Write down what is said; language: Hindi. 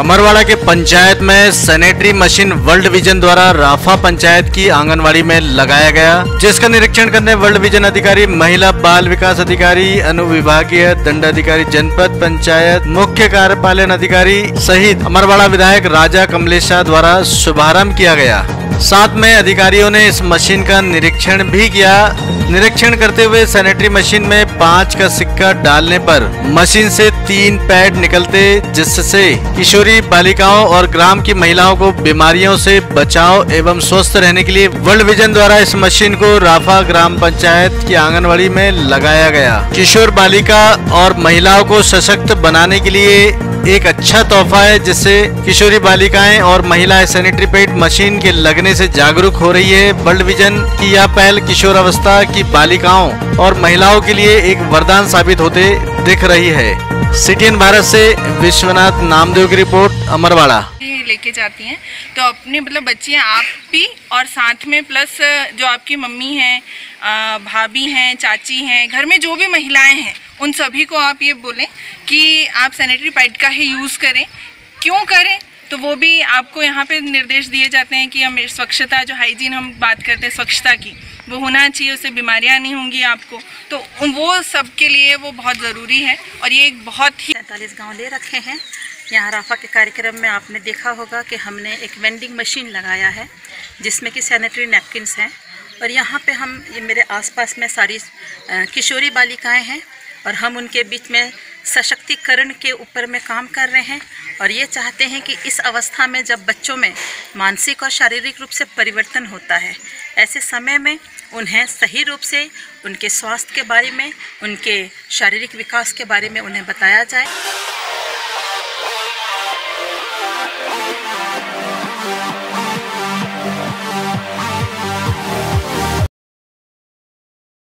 अमरवाड़ा के पंचायत में सैनिटरी मशीन वर्ल्ड विजन द्वारा राफा पंचायत की आंगनवाड़ी में लगाया गया, जिसका निरीक्षण करने वर्ल्ड विजन अधिकारी, महिला बाल विकास अधिकारी, अनुविभागीय दंडाधिकारी, जनपद पंचायत मुख्य कार्यपालन अधिकारी सहित अमरवाड़ा विधायक राजा कमलेश शाह द्वारा शुभारम्भ किया गया। साथ में अधिकारियों ने इस मशीन का निरीक्षण भी किया। निरीक्षण करते हुए सैनिटरी मशीन में 5 का सिक्का डालने पर मशीन से 3 पैड निकलते, जिससे किशोरी बालिकाओं और ग्राम की महिलाओं को बीमारियों से बचाव एवं स्वस्थ रहने के लिए वर्ल्ड विजन द्वारा इस मशीन को राफा ग्राम पंचायत की आंगनवाड़ी में लगाया गया। किशोर बालिका और महिलाओं को सशक्त बनाने के लिए एक अच्छा तोहफा है, जिससे किशोरी बालिकाएं और महिलाएं सैनिटरी पैड मशीन के लगने से जागरूक हो रही है। वर्ल्ड विजन की यह पहल किशोर अवस्था की बालिकाओं और महिलाओं के लिए एक वरदान साबित होते दिख रही है। सिटीएन भारत से विश्वनाथ नामदेव की रिपोर्ट, अमरवाड़ा। लेके जाती हैं तो अपने मतलब बच्चियाँ आप भी और साथ में प्लस जो आपकी मम्मी हैं, भाभी हैं, चाची हैं, घर में जो भी महिलाएं हैं उन सभी को आप ये बोलें कि आप सैनिटरी पैड का ही यूज़ करें। क्यों करें तो वो भी आपको यहाँ पे निर्देश दिए जाते हैं कि हम स्वच्छता, जो हाइजीन हम बात करते हैं स्वच्छता की, वो होना चाहिए, उससे बीमारियाँ नहीं होंगी आपको। तो वो सबके लिए वो बहुत ज़रूरी है और ये एक बहुत ही 47 गाँव ले रखे हैं। यहाँ राफा के कार्यक्रम में आपने देखा होगा कि हमने एक वेंडिंग मशीन लगाया है जिसमें कि सैनिटरी नैपकिन्स हैं और यहाँ पे हम मेरे आसपास में सारी किशोरी बालिकाएं हैं और हम उनके बीच में सशक्तिकरण के ऊपर में काम कर रहे हैं और ये चाहते हैं कि इस अवस्था में जब बच्चों में मानसिक और शारीरिक रूप से परिवर्तन होता है, ऐसे समय में उन्हें सही रूप से उनके स्वास्थ्य के बारे में, उनके शारीरिक विकास के बारे में उन्हें बताया जाए।